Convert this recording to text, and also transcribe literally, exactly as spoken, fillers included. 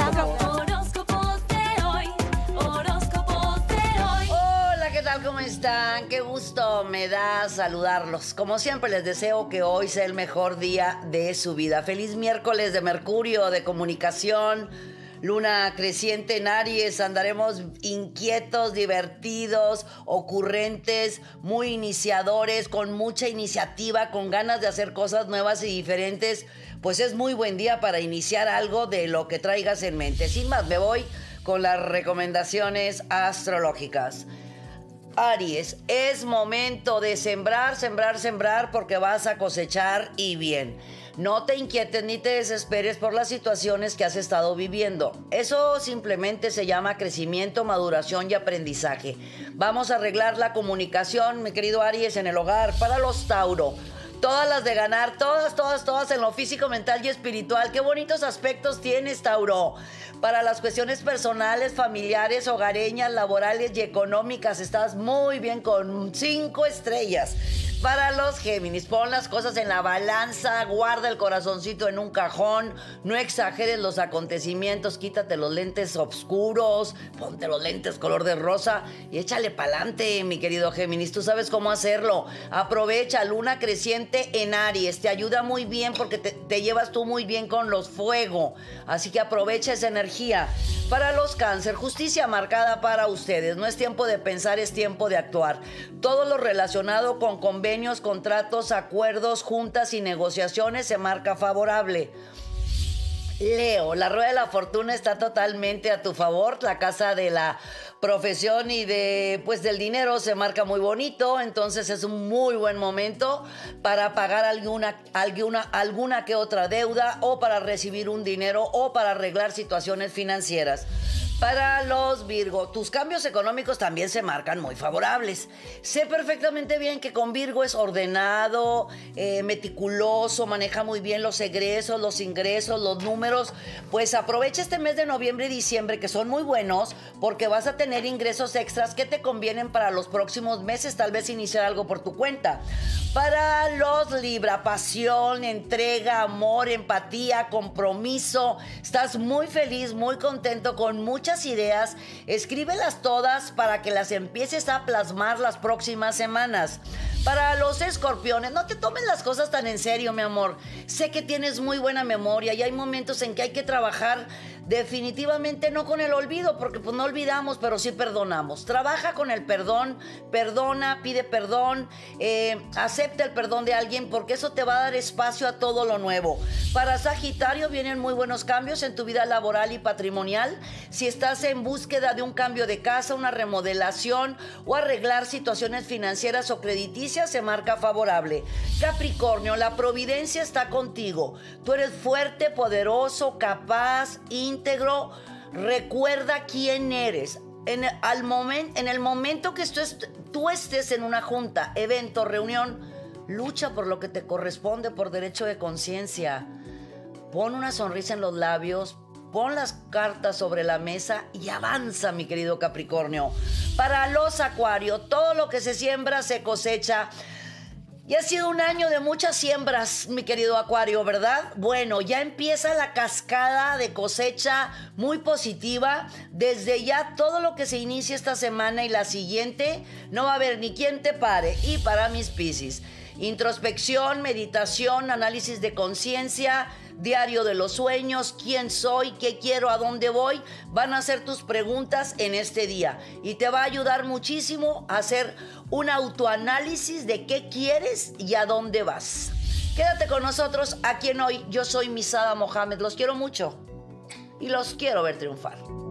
Horóscopos de hoy, horóscopos de hoy. Hola, ¿qué tal? ¿Cómo están? Qué gusto me da saludarlos. Como siempre, les deseo que hoy sea el mejor día de su vida. Feliz miércoles de Mercurio, de comunicación. Luna creciente en Aries, andaremos inquietos, divertidos, ocurrentes, muy iniciadores, con mucha iniciativa, con ganas de hacer cosas nuevas y diferentes. Pues es muy buen día para iniciar algo de lo que traigas en mente. Sin más, me voy con las recomendaciones astrológicas. Aries, es momento de sembrar, sembrar, sembrar, porque vas a cosechar y bien. No te inquietes ni te desesperes por las situaciones que has estado viviendo. Eso simplemente se llama crecimiento, maduración y aprendizaje. Vamos a arreglar la comunicación, mi querido Aries, en el hogar. Para los Tauro, todas las de ganar, todas, todas, todas en lo físico, mental y espiritual. ¡Qué bonitos aspectos tienes, Tauro! Para las cuestiones personales, familiares, hogareñas, laborales y económicas, estás muy bien con cinco estrellas. Para los Géminis, pon las cosas en la balanza, guarda el corazoncito en un cajón, no exageres los acontecimientos, quítate los lentes oscuros, ponte los lentes color de rosa y échale pa'lante, mi querido Géminis. Tú sabes cómo hacerlo. Aprovecha, luna creciente en Aries, te ayuda muy bien porque te, te llevas tú muy bien con los fuego, así que aprovecha esa energía. Para los Cáncer, justicia marcada para ustedes, no es tiempo de pensar, es tiempo de actuar. Todo lo relacionado con convenios, Convenios, contratos, acuerdos, juntas y negociaciones se marca favorable. Leo, la rueda de la fortuna está totalmente a tu favor, la casa de la profesión y de pues del dinero se marca muy bonito, entonces es un muy buen momento para pagar alguna, alguna, alguna que otra deuda o para recibir un dinero o para arreglar situaciones financieras. Para los Virgo, tus cambios económicos también se marcan muy favorables. Sé perfectamente bien que con Virgo es ordenado, eh, meticuloso, maneja muy bien los egresos, los ingresos, los números. Pues aprovecha este mes de noviembre y diciembre, que son muy buenos, porque vas a tener ingresos extras que te convienen para los próximos meses, tal vez iniciar algo por tu cuenta. Para los Libra, pasión, entrega, amor, empatía, compromiso. Estás muy feliz, muy contento, con mucha ideas, escríbelas todas para que las empieces a plasmar las próximas semanas. Para los Escorpiones, no te tomes las cosas tan en serio, mi amor. Sé que tienes muy buena memoria y hay momentos en que hay que trabajar definitivamente, no con el olvido, porque pues no olvidamos, pero sí perdonamos. Trabaja con el perdón, perdona, pide perdón, eh, acepta el perdón de alguien, porque eso te va a dar espacio a todo lo nuevo. Para Sagitario vienen muy buenos cambios en tu vida laboral y patrimonial. Si estás en búsqueda de un cambio de casa, una remodelación o arreglar situaciones financieras o crediticias, se marca favorable. Capricornio, la providencia está contigo. Tú eres fuerte, poderoso, capaz, íntegro. Íntegro, recuerda quién eres. En el, al moment, en el momento que tú, est tú estés en una junta, evento, reunión, lucha por lo que te corresponde por derecho de conciencia. Pon una sonrisa en los labios, pon las cartas sobre la mesa y avanza, mi querido Capricornio. Para los Acuario, todo lo que se siembra se cosecha. Y ha sido un año de muchas siembras, mi querido Acuario, ¿verdad? Bueno, ya empieza la cascada de cosecha muy positiva. Desde ya todo lo que se inicia esta semana y la siguiente, no va a haber ni quien te pare. Y para mis Piscis, introspección, meditación, análisis de conciencia, diario de los sueños, quién soy, qué quiero, a dónde voy, van a ser tus preguntas en este día. Y te va a ayudar muchísimo a hacer un autoanálisis de qué quieres y a dónde vas. Quédate con nosotros aquí en Hoy. Yo soy Mizada Mohamed. Los quiero mucho y los quiero ver triunfar.